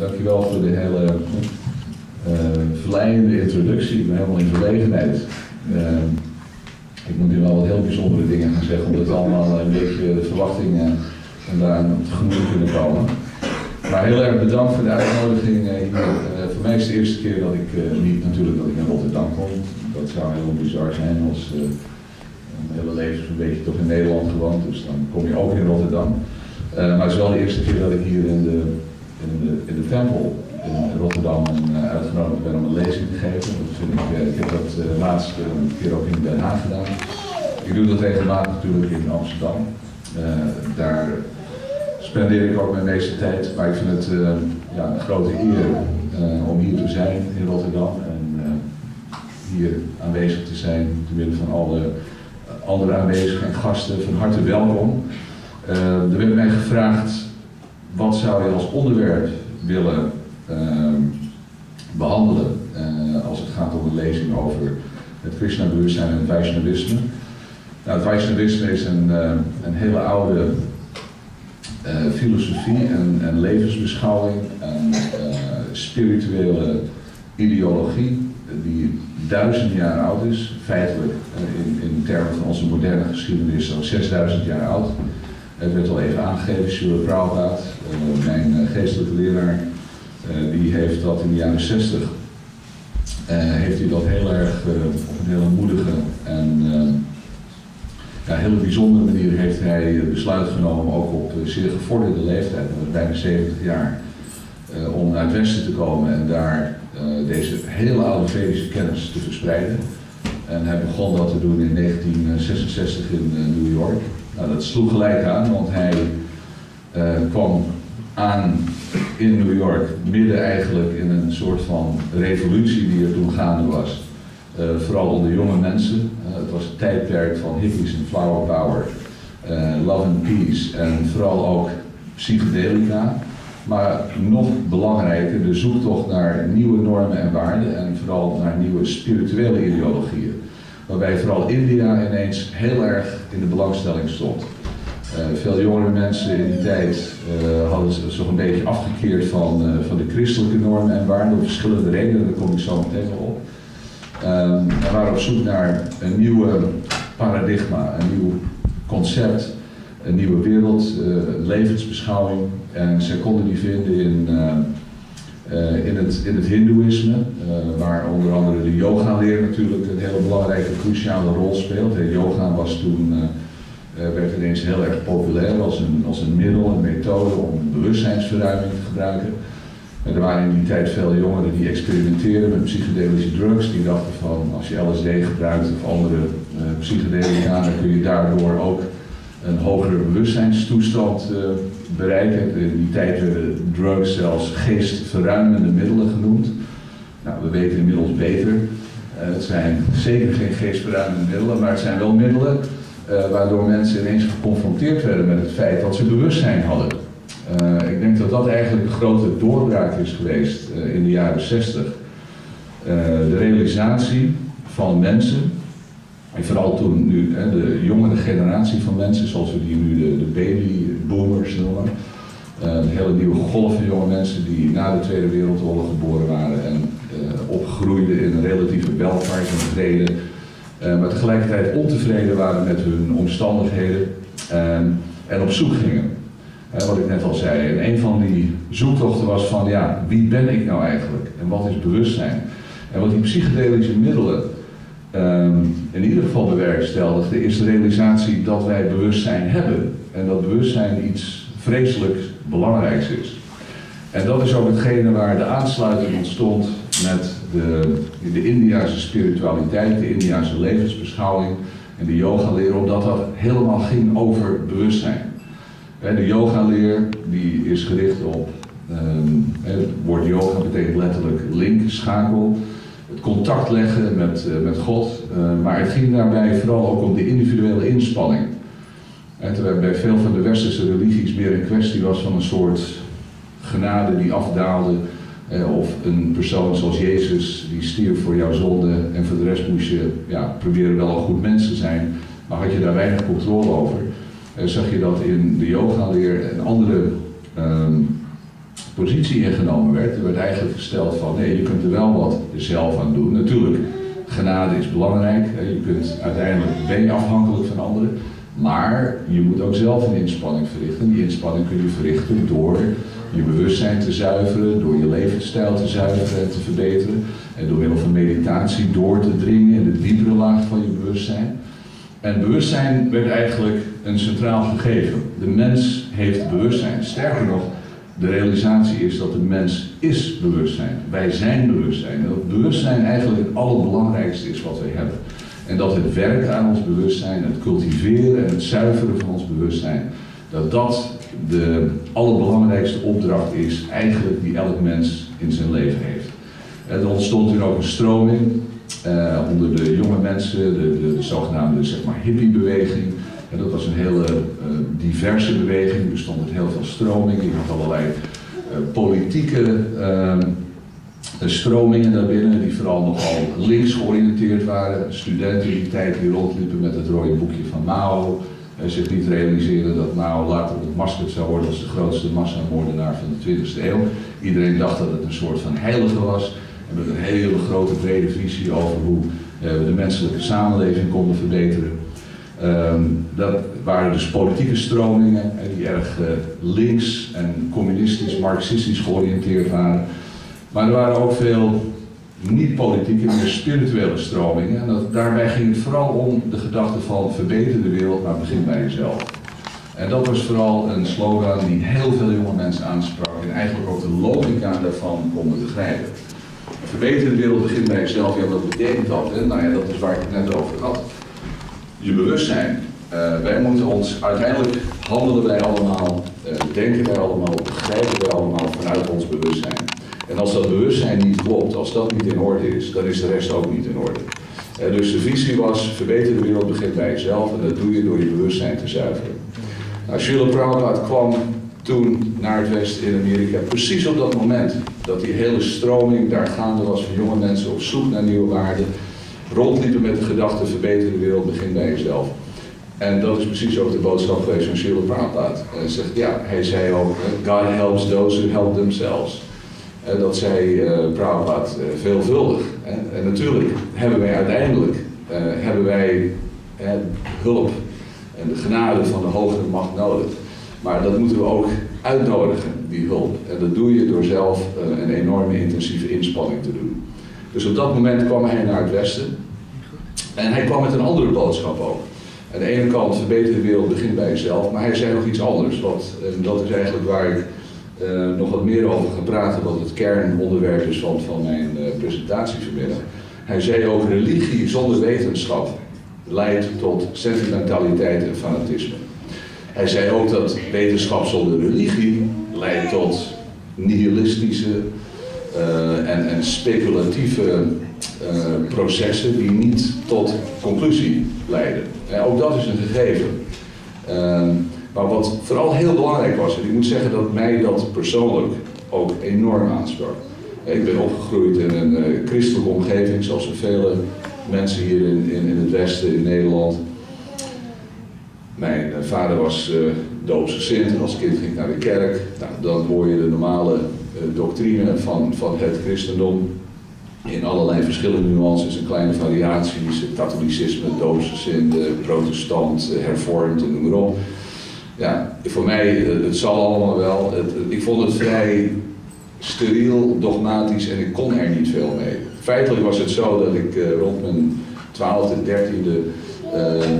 Dankjewel voor de hele verleidende introductie. Ik ben helemaal in verlegenheid. Ik moet nu wel wat heel bijzondere dingen gaan zeggen, omdat allemaal een beetje de verwachtingen daaraan tegemoet kunnen komen. Maar heel erg bedankt voor de uitnodiging. Voor mij is het de eerste keer dat ik niet natuurlijk dat ik naar Rotterdam kom. Dat zou heel bizar zijn als mijn hele leven een beetje toch in Nederland gewoond, dus dan kom je ook in Rotterdam. Maar het is wel de eerste keer dat ik hier in de tempel in Rotterdam uitgenodigd ben om een lezing te geven. Dat vind ik heb dat laatst een keer ook in Den Haag gedaan. Ik doe dat regelmatig natuurlijk in Amsterdam. Daar spendeer ik ook mijn meeste tijd, maar ik vind het een grote eer om hier te zijn in Rotterdam en hier aanwezig te zijn te midden van alle andere aanwezigen en gasten. Van harte welkom. Er werd mij gevraagd, wat zou je als onderwerp willen behandelen als het gaat om een lezing over het Krishna-bewustzijn en het Vaishnavisme. Nou, het Vaishnavisme is een hele oude filosofie en levensbeschouwing en spirituele ideologie die duizenden jaar oud is, feitelijk in termen van onze moderne geschiedenis al 6000 jaar oud. Het werd al even aangegeven, Sjoerd Rauwraad, mijn geestelijke leraar, die heeft dat in de jaren 60, heeft hij dat heel erg op een hele moedige en hele bijzondere manier heeft hij besluit genomen, ook op zeer gevorderde leeftijd, bijna 70 jaar, om naar het Westen te komen en daar deze hele oude Vedische kennis te verspreiden. En hij begon dat te doen in 1966 in New York. Nou, dat sloeg gelijk aan, want hij kwam aan in New York, midden eigenlijk in een soort van revolutie die er toen gaande was. Vooral onder jonge mensen. Het was het tijdperk van hippies en flower power, love and peace en vooral ook psychedelica. Maar nog belangrijker, de zoektocht naar nieuwe normen en waarden en vooral naar nieuwe spirituele ideologieën. Waarbij vooral India ineens heel erg in de belangstelling stond. Veel jongere mensen in die tijd hadden zich zo'n beetje afgekeerd van de christelijke normen en waarden om verschillende redenen, daar kom ik zo meteen op. We waren op zoek naar een nieuw paradigma, een nieuw concept, een nieuwe wereld, levensbeschouwing. En zij konden die vinden in het Hindoeïsme, waar onder andere de yoga-leer natuurlijk een hele belangrijke, cruciale rol speelt. De yoga was toen, werd ineens heel erg populair als een middel, een methode om bewustzijnsverruiming te gebruiken. Er waren in die tijd veel jongeren die experimenteerden met psychedelische drugs. Die dachten van, als je LSD gebruikt of andere psychedelica, dan kun je daardoor ook een hogere bewustzijnstoestand bereiken. In die tijd werden drugs zelfs geestverruimende middelen genoemd. Nou, we weten inmiddels beter. Het zijn zeker geen geestverruimende middelen, maar het zijn wel middelen waardoor mensen ineens geconfronteerd werden met het feit dat ze bewustzijn hadden. Ik denk dat dat eigenlijk een grote doorbraak is geweest in de jaren 60. De realisatie van mensen, en vooral toen nu de jongere generatie van mensen, zoals we die nu de babyboomers noemen. Een hele nieuwe golf van jonge mensen die na de Tweede Wereldoorlog geboren waren en opgroeiden in een relatieve welvaart en vrede. Maar tegelijkertijd ontevreden waren met hun omstandigheden en op zoek gingen. Wat ik net al zei, en een van die zoektochten was van, ja, wie ben ik nou eigenlijk? En wat is bewustzijn? En wat die psychedelische middelen in ieder geval bewerkstelligden, is de realisatie dat wij bewustzijn hebben. En dat bewustzijn iets vreselijk belangrijks is. En dat is ook hetgene waar de aansluiting ontstond met de Indiase spiritualiteit, de Indiase levensbeschouwing en de yoga-leer, omdat dat helemaal ging over bewustzijn. De yoga-leer die is gericht op, het woord yoga betekent letterlijk link, schakel, het contact leggen met God, maar het ging daarbij vooral ook om de individuele inspanning. Terwijl bij veel van de westerse religies meer een kwestie was van een soort genade die afdaalde, of een persoon zoals Jezus die stierf voor jouw zonde en voor de rest moest je proberen wel een goed mens te zijn, maar had je daar weinig controle over. Zag je dat in de yoga-leer en andere positie ingenomen werd. Er werd eigenlijk gesteld van, nee, je kunt er wel wat zelf aan doen. Natuurlijk, genade is belangrijk. Je kunt uiteindelijk, ben je afhankelijk van anderen. Maar je moet ook zelf een inspanning verrichten. Die inspanning kun je verrichten door je bewustzijn te zuiveren, door je levensstijl te zuiveren en te verbeteren. En door middel van meditatie door te dringen in de diepere laag van je bewustzijn. En bewustzijn werd eigenlijk een centraal gegeven. De mens heeft bewustzijn. Sterker nog, de realisatie is dat de mens is bewustzijn. Wij zijn bewustzijn. En dat bewustzijn eigenlijk het allerbelangrijkste is wat wij hebben. En dat het werken aan ons bewustzijn, het cultiveren en het zuiveren van ons bewustzijn, dat dat de allerbelangrijkste opdracht is eigenlijk die elk mens in zijn leven heeft. Er ontstond toen ook een stroming onder de jonge mensen, de zogenaamde zeg maar, hippiebeweging. En dat was een hele diverse beweging, er bestond uit heel veel stromingen. Je had allerlei politieke stromingen daarbinnen die vooral nogal links georiënteerd waren. Studenten die tijd die rondliepen met het rode boekje van Mao. Zich niet realiseren dat Mao later ontmaskerd zou worden als de grootste massamoordenaar van de 20e eeuw. Iedereen dacht dat het een soort van heilige was. En met een hele grote brede visie over hoe we de menselijke samenleving konden verbeteren. Dat waren dus politieke stromingen die erg links en communistisch, marxistisch georiënteerd waren. Maar er waren ook veel niet-politieke, meer spirituele stromingen. En daarbij ging het vooral om de gedachte van verbeter de wereld, maar begin bij jezelf. En dat was vooral een slogan die heel veel jonge mensen aansprak en eigenlijk ook de logica daarvan konden begrijpen. Verbeter de wereld, begin bij jezelf. Ja, wat betekent dat? Hè? Nou ja, dat is waar ik het net over had. Je bewustzijn. Wij moeten ons, uiteindelijk handelen wij allemaal, denken wij allemaal, begrijpen wij allemaal vanuit ons bewustzijn. En als dat bewustzijn niet klopt, als dat niet in orde is, dan is de rest ook niet in orde. Dus de visie was, verbeter de wereld, begint bij jezelf en dat doe je door je bewustzijn te zuiveren. Nou, Sjoerd Rauwraad kwam toen naar het Westen in Amerika, precies op dat moment dat die hele stroming daar gaande was van jonge mensen op zoek naar nieuwe waarden, rondliepen met de gedachte, verbeter de wereld, begint bij jezelf. En dat is precies ook de boodschap geweest van Sjoerd Rauwraad. Hij zei ook, God helps those who help themselves. Dat zei Prabhupada veelvuldig. En natuurlijk hebben wij uiteindelijk hulp en de genade van de hogere macht nodig. Maar dat moeten we ook uitnodigen, die hulp. En dat doe je door zelf een enorme intensieve inspanning te doen. Dus op dat moment kwam hij naar het Westen. En hij kwam met een andere boodschap ook. Aan de ene kant, verbeter de wereld, begin bij jezelf. Maar hij zei nog iets anders. En dat is eigenlijk waar ik nog wat meer over gaan praten, wat het kernonderwerp is van mijn presentatie vanmiddag. Hij zei ook, religie zonder wetenschap leidt tot sentimentaliteit en fanatisme. Hij zei ook dat wetenschap zonder religie leidt tot nihilistische en speculatieve processen die niet tot conclusie leiden. En ook dat is een gegeven. Maar wat vooral heel belangrijk was, en ik moet zeggen dat mij dat persoonlijk ook enorm aansprak. Ik ben opgegroeid in een christelijke omgeving, zoals vele mensen hier in het Westen, in Nederland. Mijn vader was doopsgezind en als kind ging ik naar de kerk. Nou, dan hoor je de normale doctrine van het christendom in allerlei verschillende nuances en kleine variaties. Katholicisme, doopsgezind, protestant, hervormd en noem maar op. Ja, voor mij, het zal allemaal wel. Ik vond het vrij steriel, dogmatisch en ik kon er niet veel mee. Feitelijk was het zo dat ik rond mijn 12e, 13e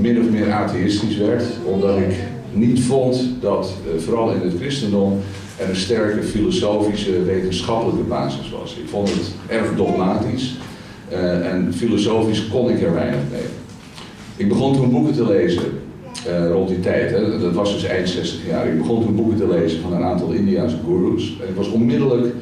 min of meer atheïstisch werd. Omdat ik niet vond dat, vooral in het christendom, er een sterke filosofische, wetenschappelijke basis was. Ik vond het erg dogmatisch en filosofisch kon ik er weinig mee. Ik begon toen boeken te lezen. Rond die tijd, hè? Dat was dus eind 60 jaar. Ik begon toen boeken te lezen van een aantal Indiaanse gurus. En ik was onmiddellijk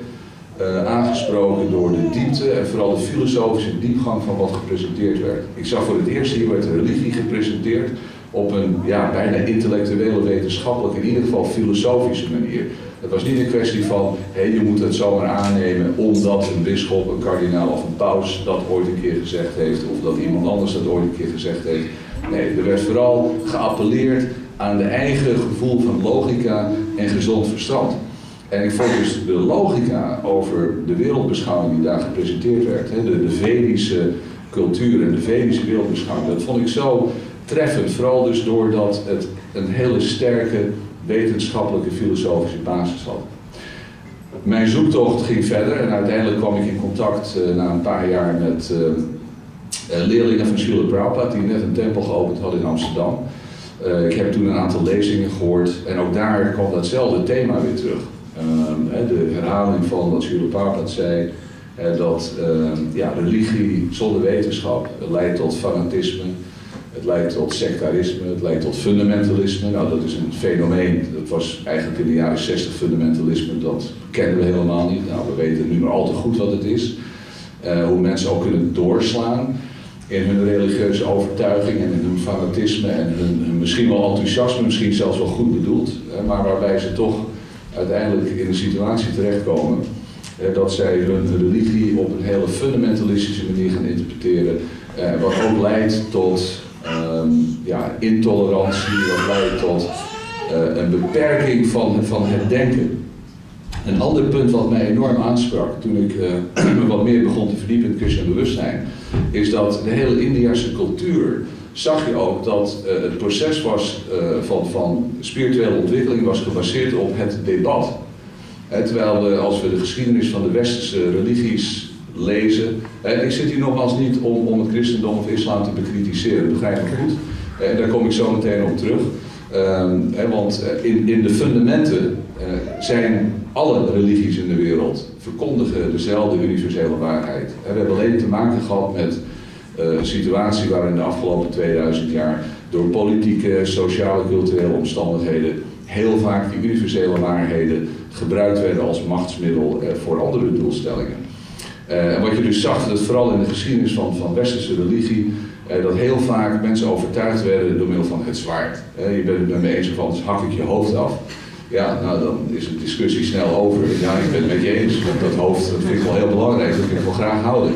aangesproken door de diepte en vooral de filosofische diepgang van wat gepresenteerd werd. Ik zag voor het eerst, hier werd de religie gepresenteerd op een bijna intellectuele, wetenschappelijke, in ieder geval filosofische manier. Het was niet een kwestie van, je moet het zomaar aannemen omdat een bisschop, een kardinaal of een paus dat ooit een keer gezegd heeft of dat iemand anders dat ooit een keer gezegd heeft. Nee, er werd vooral geappelleerd aan de eigen gevoel van logica en gezond verstand. En ik vond dus de logica over de wereldbeschouwing die daar gepresenteerd werd, hè, de Vedische cultuur en de Vedische wereldbeschouwing, dat vond ik zo treffend. Vooral dus doordat het een hele sterke wetenschappelijke filosofische basis had. Mijn zoektocht ging verder en uiteindelijk kwam ik in contact na een paar jaar met leerlingen van Sjoerd Rauwraad die net een tempel geopend hadden in Amsterdam. Ik heb toen een aantal lezingen gehoord en ook daar kwam datzelfde thema weer terug. De herhaling van wat Sjoerd Rauwraad zei, dat religie zonder wetenschap leidt tot fanatisme, het leidt tot sectarisme, het leidt tot fundamentalisme. Nou, dat is een fenomeen, dat was eigenlijk in de jaren 60 fundamentalisme, dat kennen we helemaal niet. Nou, we weten nu maar al te goed wat het is, hoe mensen ook kunnen doorslaan in hun religieuze overtuiging en in hun fanatisme en hun misschien wel enthousiasme, misschien zelfs wel goed bedoeld, maar waarbij ze toch uiteindelijk in een situatie terechtkomen dat zij hun religie op een hele fundamentalistische manier gaan interpreteren, wat ook leidt tot intolerantie, wat leidt tot een beperking van het denken. Een ander punt wat mij enorm aansprak toen ik me wat meer begon te verdiepen in het Krishna-bewustzijn, is dat de hele Indiase cultuur, zag je ook dat het proces was van spirituele ontwikkeling was gebaseerd op het debat. Terwijl als we de geschiedenis van de westerse religies lezen, en ik zit hier nogmaals niet om het christendom of islam te bekritiseren, begrijp ik goed. En daar kom ik zo meteen op terug. Want in de fundamenten zijn alle religies in de wereld verkondigen dezelfde universele waarheid. We hebben alleen te maken gehad met een situatie waarin de afgelopen 2000 jaar door politieke, sociale, culturele omstandigheden heel vaak die universele waarheden gebruikt werden als machtsmiddel voor andere doelstellingen. En wat je dus zag, dat vooral in de geschiedenis van westerse religie, dat heel vaak mensen overtuigd werden door middel van het zwaard. Je bent het met me eens of anders hak ik je hoofd af. Ja, nou dan is de discussie snel over. Ja, ik ben het met je eens, want dat hoofd dat vind ik wel heel belangrijk, dat wil ik wel graag houden.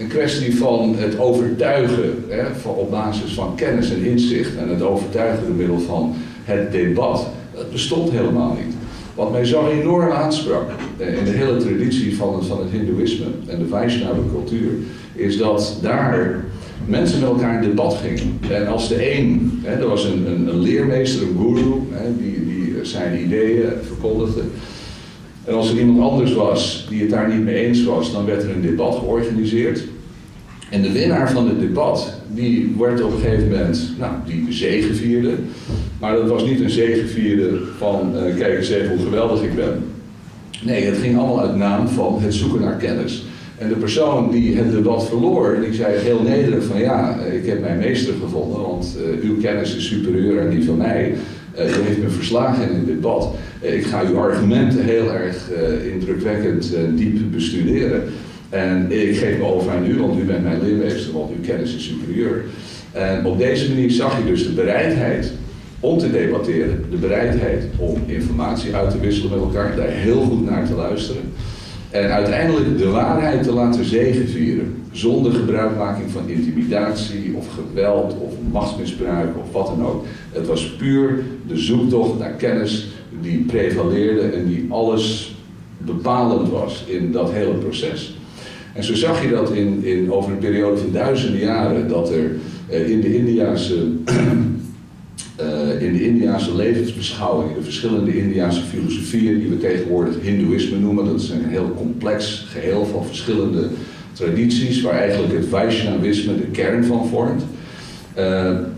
Een kwestie van het overtuigen op basis van kennis en inzicht en het overtuigen door middel van het debat, dat bestond helemaal niet. Wat mij zo enorm aansprak in de hele traditie van het Hindoeïsme en de Vaishnava cultuur, is dat daar mensen met elkaar in debat gingen. En als de een, er was een leermeester, een guru, die zijn ideeën verkondigde. En als er iemand anders was die het daar niet mee eens was, dan werd er een debat georganiseerd. En de winnaar van het debat, die werd op een gegeven moment, nou, die zegevierde. Maar dat was niet een zegevierde van, kijk eens even hoe geweldig ik ben. Nee, het ging allemaal uit naam van het zoeken naar kennis. En de persoon die het debat verloor, die zei heel nederig van, ja, ik heb mijn meester gevonden, want uw kennis is superieur aan die van mij. U heeft me verslagen in het debat. Ik ga uw argumenten heel erg indrukwekkend diep bestuderen. En ik geef me over aan u, want u bent mijn leermeester, want uw kennis is superieur. En op deze manier zag je dus de bereidheid om te debatteren, de bereidheid om informatie uit te wisselen met elkaar, daar heel goed naar te luisteren. En uiteindelijk de waarheid te laten zegevieren, zonder gebruikmaking van intimidatie of geweld of machtsmisbruik of wat dan ook. Het was puur de zoektocht naar kennis die prevaleerde en die alles bepalend was in dat hele proces. En zo zag je dat over een periode van duizenden jaren, dat er in de Indiase levensbeschouwing, de verschillende Indiase filosofieën die we tegenwoordig Hindoeïsme noemen, dat is een heel complex geheel van verschillende tradities waar eigenlijk het Vaishnavisme de kern van vormt.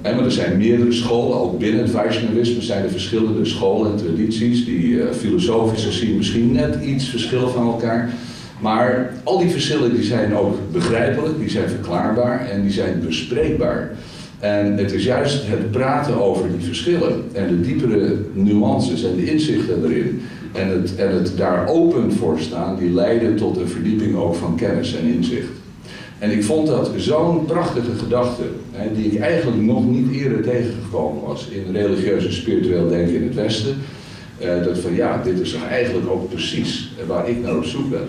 Maar er zijn meerdere scholen, ook binnen het Vaishnavisme zijn er verschillende scholen en tradities die filosofisch gezien misschien net iets verschillen van elkaar. Maar al die verschillen die zijn ook begrijpelijk, die zijn verklaarbaar en die zijn bespreekbaar. En het is juist het praten over die verschillen en de diepere nuances en de inzichten erin en het daar open voor staan, die leiden tot een verdieping ook van kennis en inzicht. En ik vond dat zo'n prachtige gedachte, die ik eigenlijk nog niet eerder tegengekomen was in religieus en spiritueel denken in het Westen, dat van ja, dit is eigenlijk ook precies waar ik naar op zoek ben.